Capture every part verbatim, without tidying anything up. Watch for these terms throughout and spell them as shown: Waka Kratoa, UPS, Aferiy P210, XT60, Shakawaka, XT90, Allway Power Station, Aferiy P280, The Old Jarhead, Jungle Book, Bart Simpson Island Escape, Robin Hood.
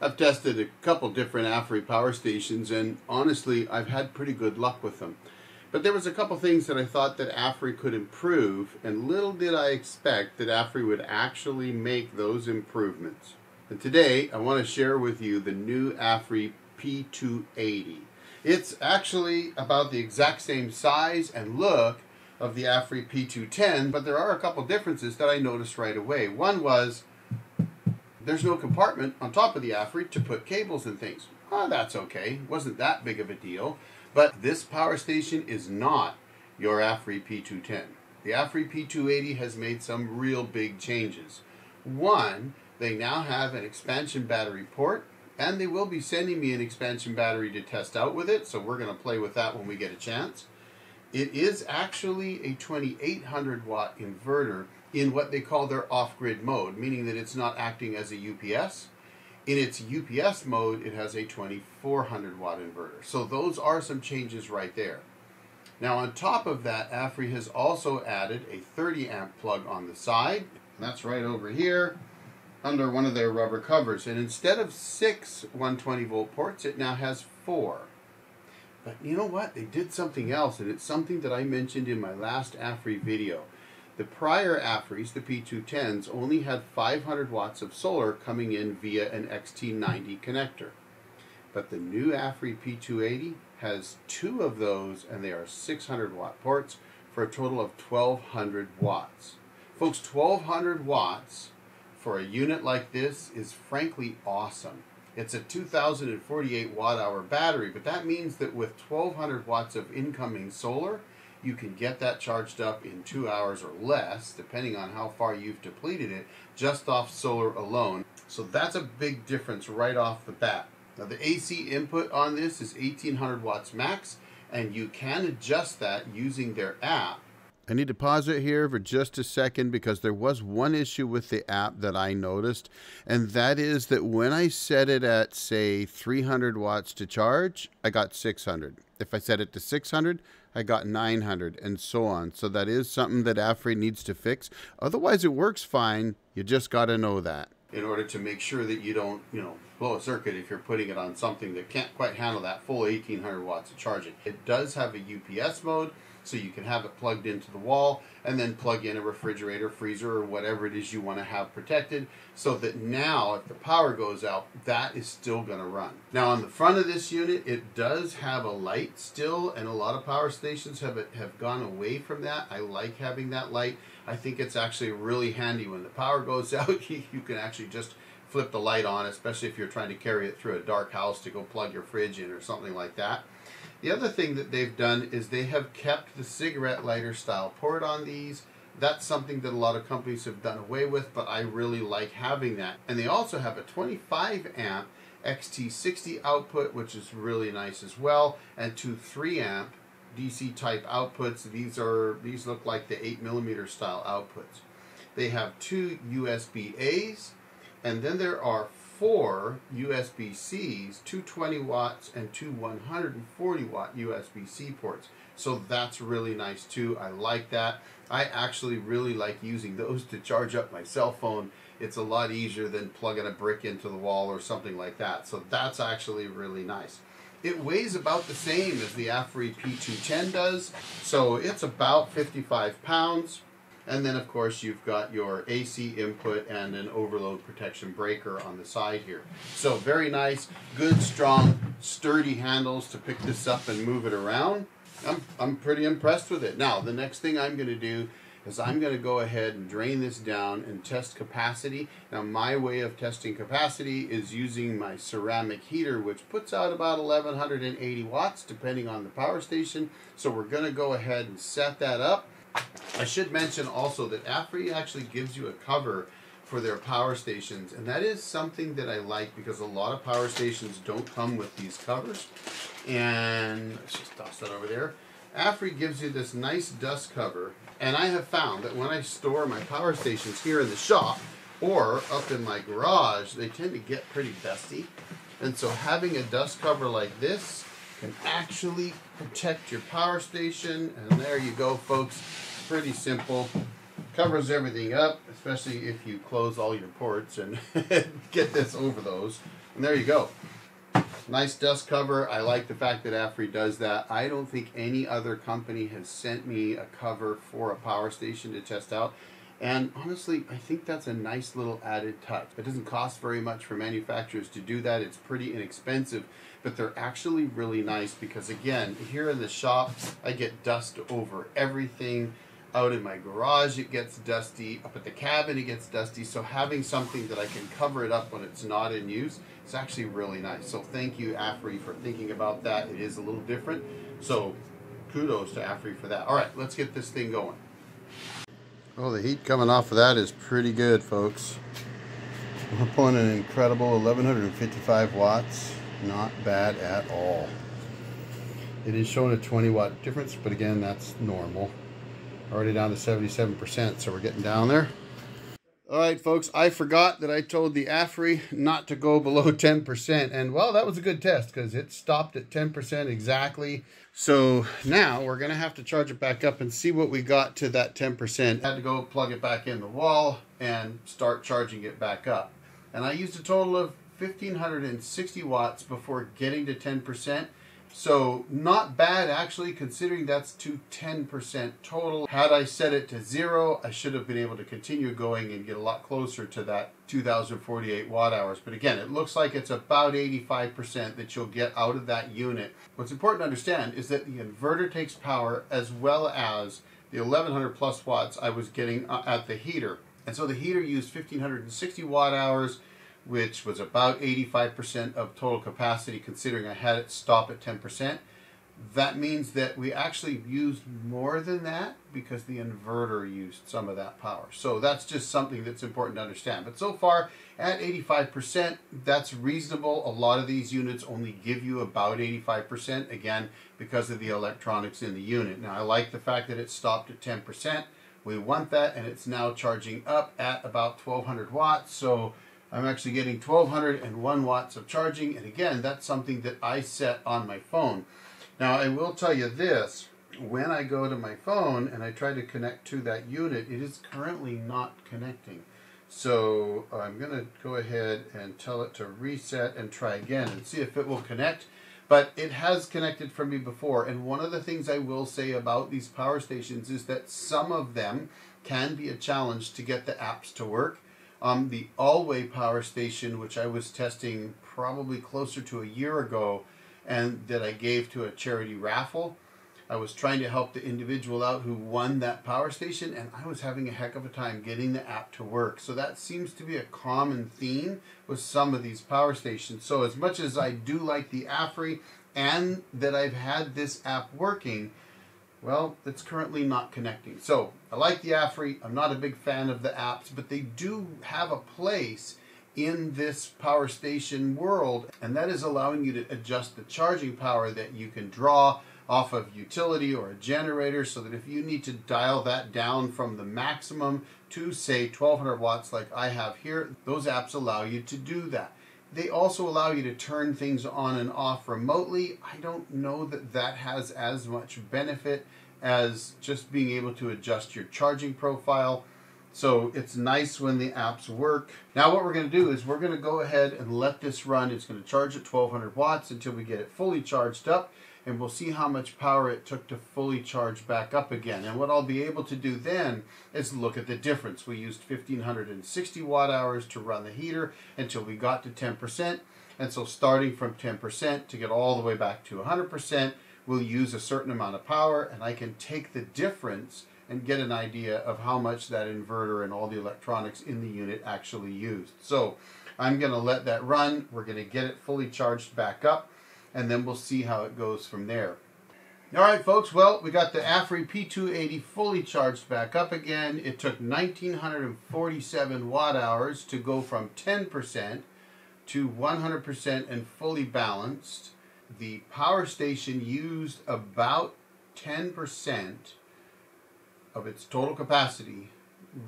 I've tested a couple different Aferiy power stations, and honestly I've had pretty good luck with them. But there was a couple things that I thought that Aferiy could improve, and little did I expect that Aferiy would actually make those improvements. And today I want to share with you the new Aferiy P two eighty. It's actually about the exact same size and look of the Aferiy P two ten, but there are a couple differences that I noticed right away. One was there's no compartment on top of the Aferiy to put cables and things. Oh, that's okay. Wasn't that big of a deal. But this power station is not your Aferiy P two ten. The Aferiy P two eighty has made some real big changes. One, they now have an expansion battery port, and they will be sending me an expansion battery to test out with it, so we're going to play with that when we get a chance. It is actually a twenty-eight hundred watt inverter in what they call their off-grid mode, meaning that it's not acting as a U P S. In its U P S mode, it has a twenty-four hundred watt inverter. So those are some changes right there. Now on top of that, Aferiy has also added a thirty amp plug on the side. That's right over here under one of their rubber covers. And instead of six one twenty volt ports, it now has four. But you know what? They did something else, and it's something that I mentioned in my last Aferiy video. The prior Aferiy's, the P two tens, only had five hundred watts of solar coming in via an X T ninety connector. But the new Aferiy P two eighty has two of those, and they are six hundred watt ports for a total of twelve hundred watts. Folks, twelve hundred watts for a unit like this is frankly awesome. It's a two thousand forty-eight watt hour battery, but that means that with twelve hundred watts of incoming solar, you can get that charged up in two hours or less, depending on how far you've depleted it, just off solar alone. So that's a big difference right off the bat. Now the A C input on this is eighteen hundred watts max, and you can adjust that using their app. I need to pause it here for just a second because there was one issue with the app that I noticed, and that is that when I set it at, say, three hundred watts to charge, I got six hundred. If I set it to six hundred, I got nine hundred, and so on. So that is something that Aferiy needs to fix. Otherwise, it works fine. You just got to know that. In order to make sure that you don't, you know, blow a circuit if you're putting it on something that can't quite handle that full eighteen hundred watts of charging. It does have a U P S mode, so you can have it plugged into the wall and then plug in a refrigerator, freezer, or whatever it is you want to have protected, so that now if the power goes out, that is still going to run. Now on the front of this unit, it does have a light still, and a lot of power stations have, have gone away from that. I like having that light. I think it's actually really handy when the power goes out. You can actually just flip the light on, especially if you're trying to carry it through a dark house to go plug your fridge in or something like that. The other thing that they've done is they have kept the cigarette lighter style port on these. That's something that a lot of companies have done away with, but I really like having that. And they also have a twenty-five amp X T sixty output, which is really nice as well, and two three amp D C type outputs. These are these look like the eight millimeter style outputs. They have two U S B A's, and then there are four U S B C's, two twenty watts and two one hundred forty watt U S B C ports. So that's really nice too. I like that. I actually really like using those to charge up my cell phone. It's a lot easier than plugging a brick into the wall or something like that. So that's actually really nice. It weighs about the same as the Aferiy P two ten does, so it's about fifty-five pounds. And then, of course, you've got your A C input and an overload protection breaker on the side here. So very nice, good, strong, sturdy handles to pick this up and move it around. I'm, I'm pretty impressed with it. Now, the next thing I'm going to do is I'm going to go ahead and drain this down and test capacity. Now, my way of testing capacity is using my ceramic heater, which puts out about eleven eighty watts, depending on the power station. So we're going to go ahead and set that up. I should mention also that Aferiy actually gives you a cover for their power stations, and that is something that I like because a lot of power stations don't come with these covers. And let's just toss that over there. Aferiy gives you this nice dust cover, and I have found that when I store my power stations here in the shop or up in my garage, they tend to get pretty dusty. And so having a dust cover like this can actually protect your power station. And there you go, folks. Pretty simple. covers everything up, especially if you close all your ports and get this over those. And there you go. Nice dust cover. I like the fact that Aferiy does that. I don't think any other company has sent me a cover for a power station to test out. And honestly, I think that's a nice little added touch. It doesn't cost very much for manufacturers to do that. It's pretty inexpensive, but they're actually really nice because, again, here in the shop, I get dust over everything. Out in my garage, it gets dusty. Up at the cabin, it gets dusty. So having something that I can cover it up when it's not in use, it's actually really nice. So thank you, Aferiy, for thinking about that. It is a little different. So kudos to Aferiy for that. All right, let's get this thing going. Oh, the heat coming off of that is pretty good, folks. We're pulling an incredible eleven fifty-five watts. Not bad at all. It is showing a twenty watt difference, but again, that's normal. Already down to seventy-seven percent, so we're getting down there. All right, folks, I forgot that I told the Aferiy not to go below ten percent. And, well, that was a good test because it stopped at ten percent exactly. So now we're going to have to charge it back up and see what we got to that ten percent. I had to go plug it back in the wall and start charging it back up. And I used a total of fifteen sixty watts before getting to ten percent. So not bad, actually, considering that's to ten percent total. Had I set it to zero, I should have been able to continue going and get a lot closer to that two thousand forty-eight watt hours. But again, it looks like it's about eighty-five percent that you'll get out of that unit. What's important to understand is that the inverter takes power as well as the eleven hundred plus watts I was getting at the heater. And so the heater used fifteen sixty watt hours, which was about eighty-five percent of total capacity, considering I had it stop at ten percent. That means that we actually used more than that because the inverter used some of that power. So that's just something that's important to understand. But so far, at eighty-five percent, that's reasonable. A lot of these units only give you about eighty-five percent, again, because of the electronics in the unit. Now, I like the fact that it stopped at ten percent. We want that, and it's now charging up at about twelve hundred watts. So I'm actually getting twelve hundred one watts of charging, and again, that's something that I set on my phone. Now, I will tell you this, when I go to my phone and I try to connect to that unit, it is currently not connecting. So I'm going to go ahead and tell it to reset and try again and see if it will connect. But it has connected for me before, and one of the things I will say about these power stations is that some of them can be a challenge to get the apps to work. Um, the Allway Power Station, which I was testing probably closer to a year ago and that I gave to a charity raffle, I was trying to help the individual out who won that power station, and I was having a heck of a time getting the app to work. So that seems to be a common theme with some of these power stations. So as much as I do like the Aferiy and that I've had this app working, well, it's currently not connecting. So I like the Aferiy. I'm not a big fan of the apps, but they do have a place in this power station world, and that is allowing you to adjust the charging power that you can draw off of utility or a generator, so that if you need to dial that down from the maximum to, say, twelve hundred watts like I have here, those apps allow you to do that. They also allow you to turn things on and off remotely. I don't know that that has as much benefit as just being able to adjust your charging profile. So it's nice when the apps work. Now what we're going to do is we're going to go ahead and let this run. It's going to charge at twelve hundred watts until we get it fully charged up, and we'll see how much power it took to fully charge back up again. And what I'll be able to do then is look at the difference. We used fifteen sixty watt hours to run the heater until we got to ten percent. And so starting from ten percent to get all the way back to one hundred percent, we'll use a certain amount of power, and I can take the difference and get an idea of how much that inverter and all the electronics in the unit actually used. So I'm going to let that run. We're going to get it fully charged back up, and then we'll see how it goes from there. All right, folks, well, we got the Aferiy P two eighty fully charged back up again. It took one thousand nine hundred forty-seven watt hours to go from ten percent to one hundred percent and fully balanced. The power station used about ten percent of its total capacity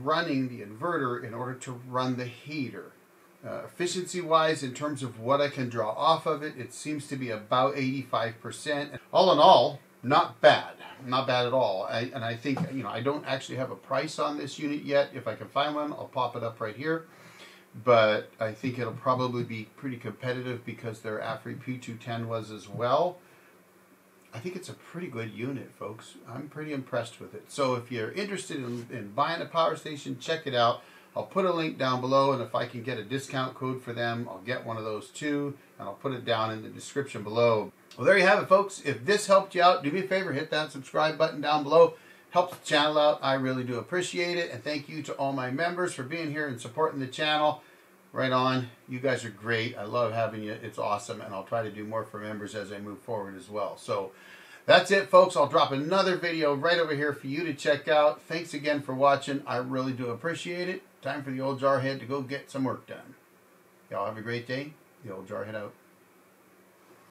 running the inverter in order to run the heater. Uh, efficiency-wise, in terms of what I can draw off of it, it seems to be about eighty-five percent. All in all, not bad, not bad at all. I, and I think, you know, I don't actually have a price on this unit yet. If I can find one, I'll pop it up right here. But I think it'll probably be pretty competitive because their Aferiy P two ten was as well. I think it's a pretty good unit, folks. I'm pretty impressed with it. So if you're interested in, in buying a power station, check it out. I'll put a link down below, and if I can get a discount code for them, I'll get one of those too, and I'll put it down in the description below. Well, there you have it, folks. If this helped you out, do me a favor, hit that subscribe button down below. Helps the channel out. I really do appreciate it, and thank you to all my members for being here and supporting the channel. Right on. You guys are great. I love having you. It's awesome, and I'll try to do more for members as I move forward as well. So that's it, folks. I'll drop another video right over here for you to check out. Thanks again for watching. I really do appreciate it. Time for the Old Jarhead to go get some work done. Y'all have a great day. The Old Jarhead out.